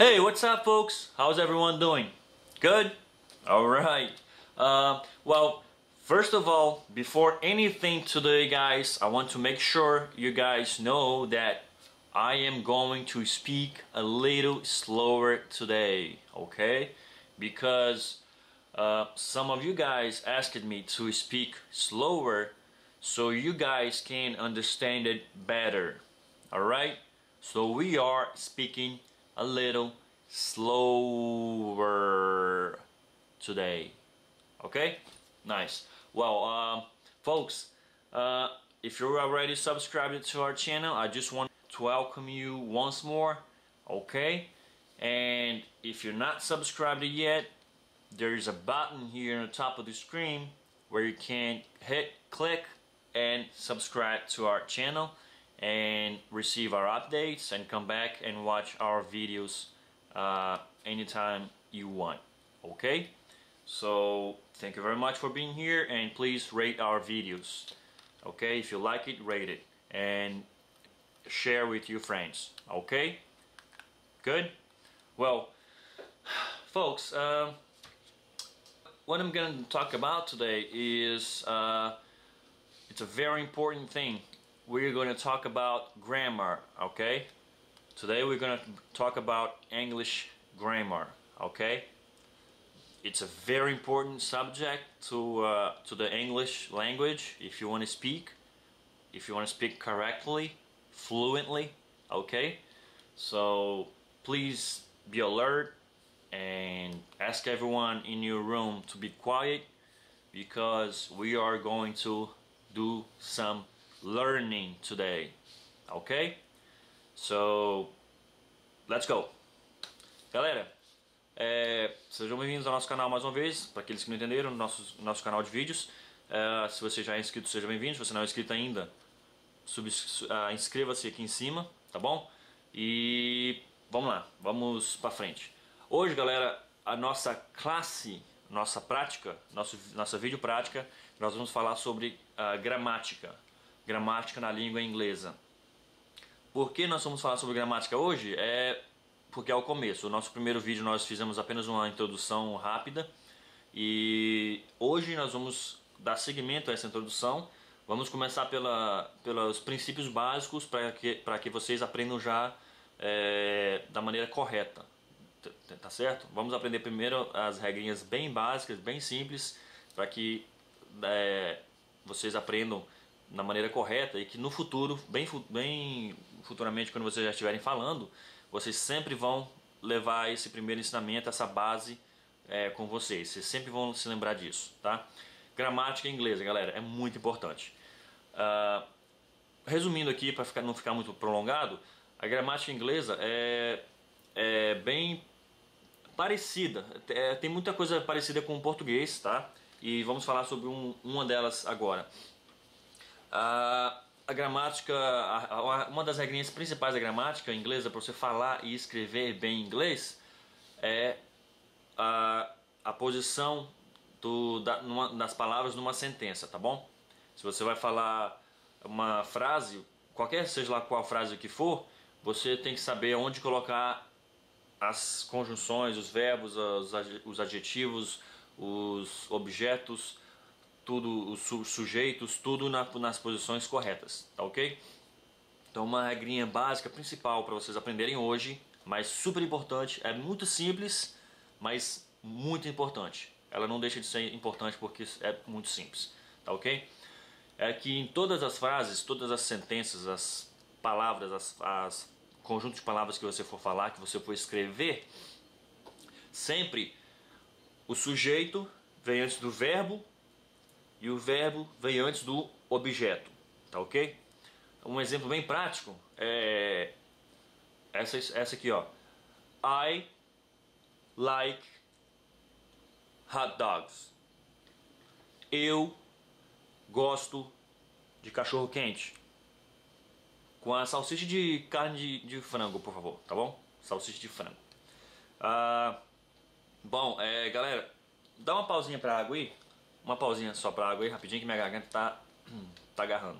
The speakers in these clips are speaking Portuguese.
Hey, what's up folks? How's everyone doing? Good? Alright. Well, first of all, before anything today guys, I want to make sure you guys know that I am going to speak a little slower today, okay? Because some of you guys asked me to speak slower so you guys can understand it better, alright? So we are speaking a little slower today, okay? Nice. Well, folks, if you're already subscribed to our channel, I just want to welcome you once more, okay? And if you're not subscribed yet, there is a button here on the top of the screen where you can click and subscribe to our channel and receive our updates and come back and watch our videos anytime you want, okay? So thank you very much for being here, and please rate our videos, okay? If you like it, rate it and share with your friends, okay? Good. Well folks, what I'm gonna talk about today is it's a very important thing. We're going to talk about grammar, okay? Today we're going to talk about English grammar, okay? It's a very important subject to the English language if you want to speak. If you want to speak correctly, fluently, okay? So please be alert and ask everyone in your room to be quiet, because we are going to do some learning today, ok? So, let's go! Galera, sejam bem-vindos ao nosso canal mais uma vez. Para aqueles que não entenderam, nosso canal de vídeos. Se você já é inscrito, seja bem-vindo. Se você não é inscrito ainda, inscreva-se aqui em cima, tá bom? E vamos lá, vamos para frente. Hoje, galera, a nossa classe, nossa prática, nossa vídeo prática, nós vamos falar sobre gramática na língua inglesa. Por que nós vamos falar sobre gramática hoje? É porque é o começo. O nosso primeiro vídeo nós fizemos apenas uma introdução rápida, e hoje nós vamos dar seguimento a essa introdução. Vamos começar pelos princípios básicos, para que vocês aprendam já da maneira correta, tá certo? Vamos aprender primeiro as regrinhas bem básicas, bem simples, para que vocês aprendam na maneira correta, e que no futuro, bem futuramente, quando vocês já estiverem falando, vocês sempre vão levar esse primeiro ensinamento, essa base com vocês. Vocês sempre vão se lembrar disso, tá? Gramática inglesa, galera, é muito importante. Resumindo aqui, para não ficar muito prolongado, a gramática inglesa é bem parecida, tem muita coisa parecida com o português, tá? E vamos falar sobre uma delas agora. A gramática, uma das regrinhas principais da gramática inglesa para você falar e escrever bem inglês é a posição das palavras numa sentença, tá bom? Se você vai falar uma frase, seja lá qual frase que for, você tem que saber onde colocar as conjunções, os verbos, os adjetivos, os objetos, tudo, os sujeitos, tudo nas posições corretas, tá ok? Então, uma regrinha básica principal para vocês aprenderem hoje, mas super importante, é muito simples, mas muito importante. Ela não deixa de ser importante porque é muito simples, tá ok? É que em todas as frases, todas as sentenças, as palavras, as conjunto de palavras que você for falar, que você for escrever, sempre o sujeito vem antes do verbo, e o verbo vem antes do objeto, tá ok? Um exemplo bem prático é essa aqui, ó. I like hot dogs. Eu gosto de cachorro quente. Com a salsicha de carne de frango, por favor, tá bom? Salsicha de frango. Bom, galera, dá uma pausinha pra água aí. Uma pausinha só pra água aí, rapidinho, que minha garganta tá agarrando.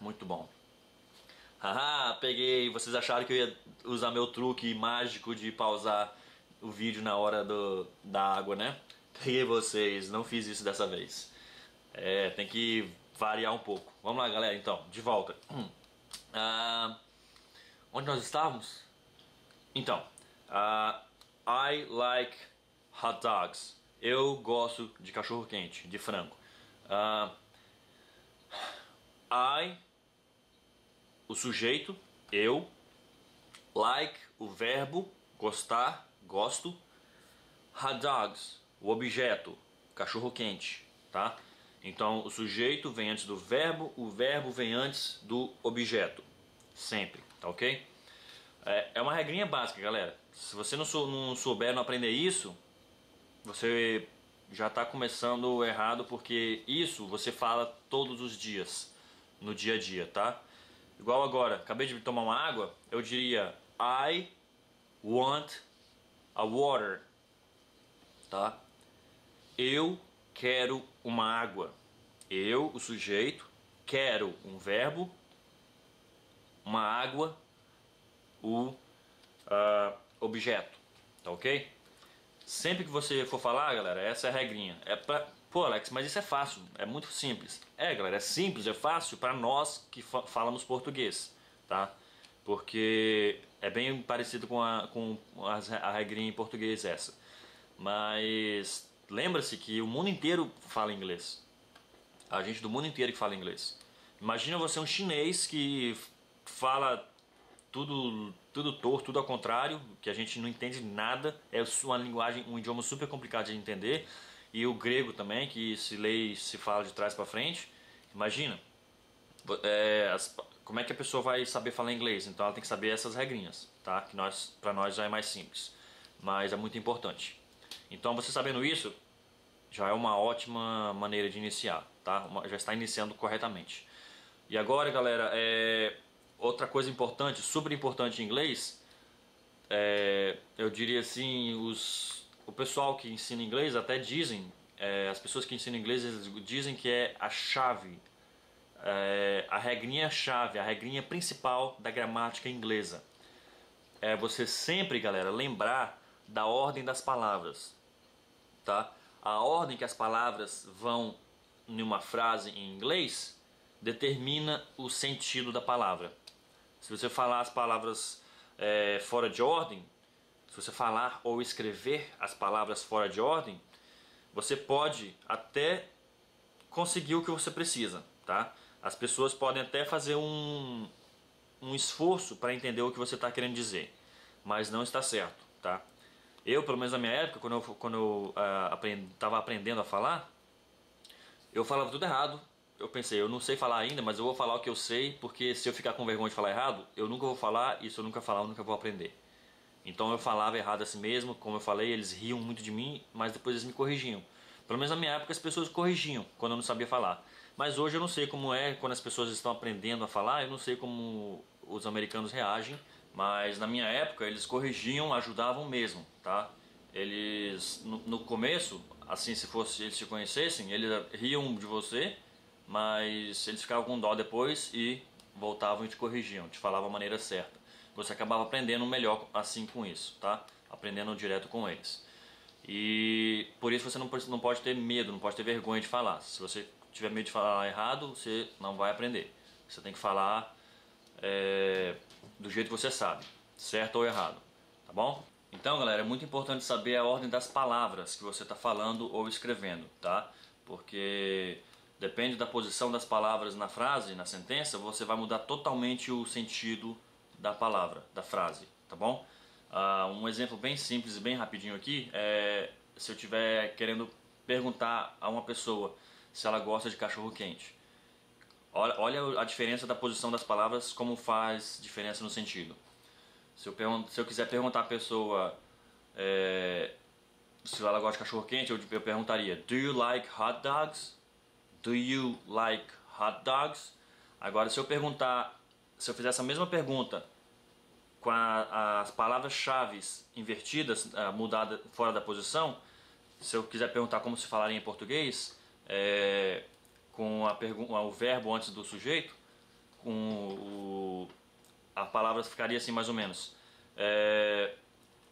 muito bom. Haha, peguei. Vocês acharam que eu ia usar meu truque mágico de pausar o vídeo na hora da água, né? Peguei vocês, não fiz isso dessa vez. É, tem que variar um pouco. Vamos lá, galera, então, de volta. Onde nós estávamos? Então, I like hot dogs. Eu gosto de cachorro quente, de frango. I, o sujeito, eu. Like, o verbo, gostar, gosto. Hot dogs, o objeto, cachorro quente, tá? Então o sujeito vem antes do verbo, o verbo vem antes do objeto, sempre, tá ok? É uma regrinha básica, galera. Se você não souber, não aprender isso, você já está começando errado, porque isso você fala todos os dias, no dia a dia, tá? Igual agora, acabei de tomar uma água, eu diria I want a water, tá? Eu quero uma água. Eu, o sujeito, quero, um verbo, uma água, o objeto, tá ok? Sempre que você for falar, galera, essa é a regrinha. Pô, Alex, mas isso é fácil, é muito simples. É, galera, é simples, é fácil para nós que falamos português, tá? Porque é bem parecido com a regrinha em português essa. Mas lembra-se que o mundo inteiro fala inglês. A gente do mundo inteiro que fala inglês. Imagina você um chinês que fala tudo torto, tudo ao contrário, que a gente não entende nada, é uma linguagem, um idioma super complicado de entender, e o grego também, que se lê e se fala de trás para frente. Imagina, como é que a pessoa vai saber falar inglês? Então ela tem que saber essas regrinhas, tá? Que para nós já é mais simples, mas é muito importante. Então você sabendo isso, já é uma ótima maneira de iniciar, tá? Já está iniciando corretamente. E agora, galera, outra coisa importante, super importante em inglês, eu diria assim, o pessoal que ensina inglês até dizem, as pessoas que ensinam inglês dizem que é a chave, a regrinha-chave, a regrinha principal da gramática inglesa. É você sempre, galera, lembrar da ordem das palavras, tá? A ordem que as palavras vão em uma frase em inglês determina o sentido da palavra. Se você falar as palavras fora de ordem, se você falar ou escrever as palavras fora de ordem, você pode até conseguir o que você precisa, tá? As pessoas podem até fazer um esforço para entender o que você está querendo dizer, mas não está certo, tá? Eu, pelo menos na minha época, quando eu estava aprendendo a falar, eu falava tudo errado. Eu pensei, eu não sei falar ainda, mas eu vou falar o que eu sei, porque se eu ficar com vergonha de falar errado, eu nunca vou falar, e se eu nunca falar, eu nunca vou aprender. Então eu falava errado assim mesmo, como eu falei, eles riam muito de mim, mas depois eles me corrigiam. Pelo menos na minha época as pessoas corrigiam quando eu não sabia falar. Mas hoje eu não sei como é quando as pessoas estão aprendendo a falar, eu não sei como os americanos reagem, mas na minha época eles corrigiam, ajudavam mesmo, tá? Eles, no começo, assim, se eles te conhecessem, eles riam de você, mas eles ficavam com dó depois e voltavam e te corrigiam, te falavam a maneira certa. Você acabava aprendendo melhor assim com isso, tá? Aprendendo direto com eles. E por isso você não pode ter medo, não pode ter vergonha de falar. Se você tiver medo de falar errado, você não vai aprender. Você tem que falar do jeito que você sabe, certo ou errado, tá bom? Então, galera, é muito importante saber a ordem das palavras que você está falando ou escrevendo, tá? Porque depende da posição das palavras na frase, na sentença, você vai mudar totalmente o sentido da palavra, da frase, tá bom? Um exemplo bem simples e bem rapidinho aqui é se eu estiver querendo perguntar a uma pessoa se ela gosta de cachorro quente. Olha a diferença da posição das palavras, como faz diferença no sentido. Se eu quiser perguntar à pessoa se ela gosta de cachorro quente, eu perguntaria, do you like hot dogs? Do you like hot dogs? Agora, se eu fizer essa mesma pergunta com as palavras-chave invertidas, mudada, fora da posição, se eu quiser perguntar como se falaria em português, com o verbo antes do sujeito, a palavra ficaria assim mais ou menos.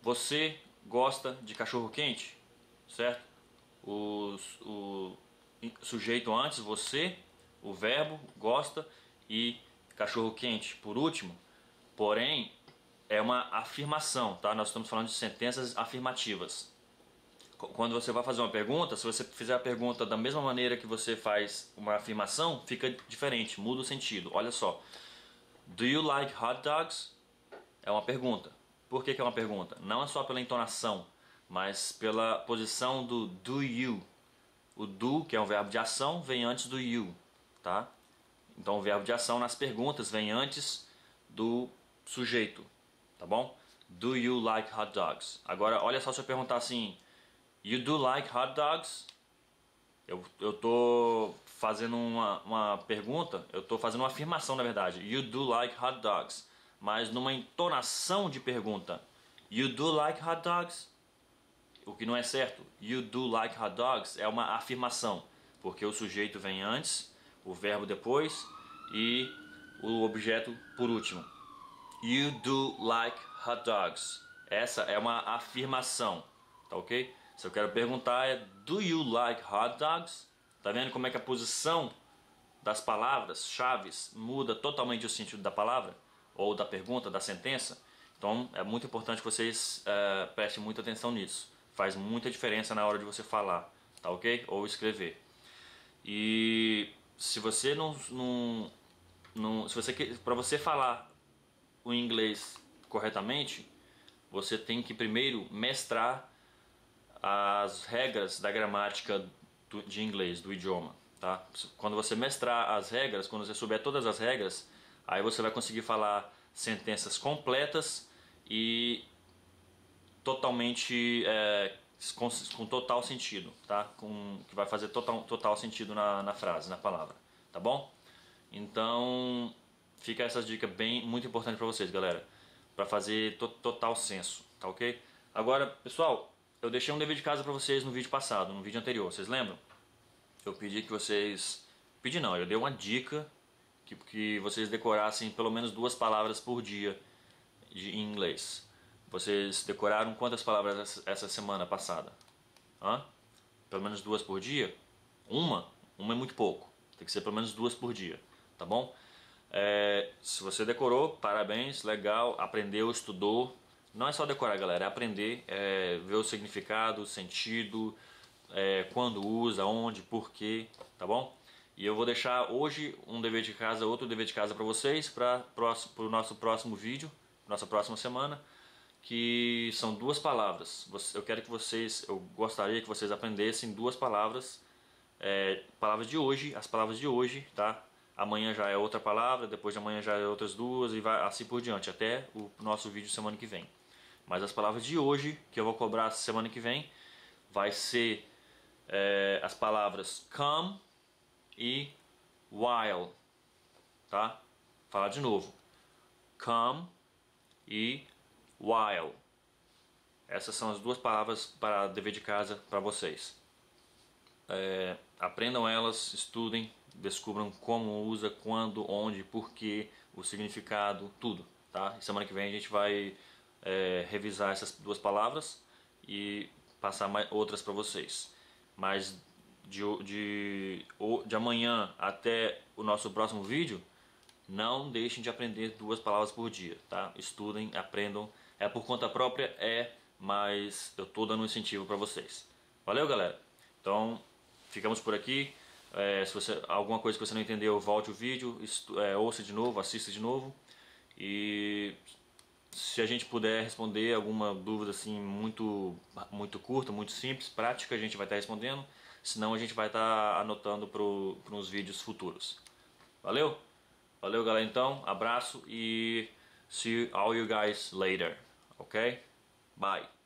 Você gosta de cachorro quente, certo? O sujeito antes, você, o verbo gosta e cachorro quente por último. Porém, é uma afirmação, tá? Nós estamos falando de sentenças afirmativas. Quando você vai fazer uma pergunta, se você fizer a pergunta da mesma maneira que você faz uma afirmação, fica diferente, muda o sentido. Olha só. Do you like hot dogs? É uma pergunta. Por que que é uma pergunta? Não é só pela entonação, mas pela posição do do you. O do, que é um verbo de ação, vem antes do you, tá? Então o verbo de ação nas perguntas vem antes do sujeito, tá bom? Do you like hot dogs? Agora, olha só se eu perguntar assim... You do like hot dogs? Eu tô fazendo uma pergunta, eu tô fazendo uma afirmação na verdade. You do like hot dogs? Mas numa entonação de pergunta. You do like hot dogs? O que não é certo. You do like hot dogs é uma afirmação. Porque o sujeito vem antes, o verbo depois e o objeto por último. You do like hot dogs? Essa é uma afirmação, tá ok? Se eu quero perguntar é do you like hot dogs? Tá vendo como é que a posição das palavras, chaves, muda totalmente o sentido da palavra? Ou da pergunta, da sentença? Então é muito importante que vocês prestem muita atenção nisso. Faz muita diferença na hora de você falar, tá ok? Ou escrever. E se você para você falar o inglês corretamente, você tem que primeiro mestrar as regras da gramática de inglês, do idioma, tá? Quando você mestrar as regras, quando você souber todas as regras, aí você vai conseguir falar sentenças completas e totalmente com total sentido, tá? Que vai fazer total sentido na frase, na palavra, tá bom? Então fica essas dicas muito importante para vocês, galera, para fazer total senso, tá ok? Agora, pessoal, eu deixei um dever de casa para vocês no vídeo passado, no vídeo anterior, vocês lembram? Eu pedi que vocês... Pedi não, eu dei uma dica que vocês decorassem pelo menos 2 palavras por dia em inglês. Vocês decoraram quantas palavras essa semana passada? Hã? Pelo menos 2 por dia? Uma é muito pouco, tem que ser pelo menos 2 por dia, tá bom? Se você decorou, parabéns, legal, aprendeu, estudou. Não é só decorar, galera, é aprender, ver o significado, o sentido, quando usa, onde, porquê, tá bom? E eu vou deixar hoje um dever de casa, outro dever de casa para vocês, para o nosso próximo vídeo, nossa próxima semana, que são 2 palavras. Eu gostaria que vocês aprendessem 2 palavras, as palavras de hoje, tá? Amanhã já é outra palavra, depois de amanhã já é outras 2 e vai assim por diante, até o nosso vídeo semana que vem. Mas as palavras de hoje, que eu vou cobrar semana que vem, vai ser as palavras come e while, tá? Falar de novo. Come e while. Essas são as 2 palavras para dever de casa para vocês. Aprendam elas, estudem, descubram como usa, quando, onde, porquê, o significado, tudo, tá? E semana que vem a gente vai revisar essas 2 palavras e passar mais outras para vocês. Mas de amanhã até o nosso próximo vídeo, não deixem de aprender 2 palavras por dia, tá? Estudem, aprendam, é por conta própria, mas eu tô dando um incentivo para vocês. Valeu, galera! Então, ficamos por aqui. Se você alguma coisa que você não entendeu, volte o vídeo, ouça de novo, assista de novo. E se a gente puder responder alguma dúvida assim muito curta, muito simples, prática, a gente vai estar respondendo. Senão a gente vai estar anotando para os vídeos futuros. Valeu? Valeu, galera, então. Abraço e see all you guys later. Ok? Bye.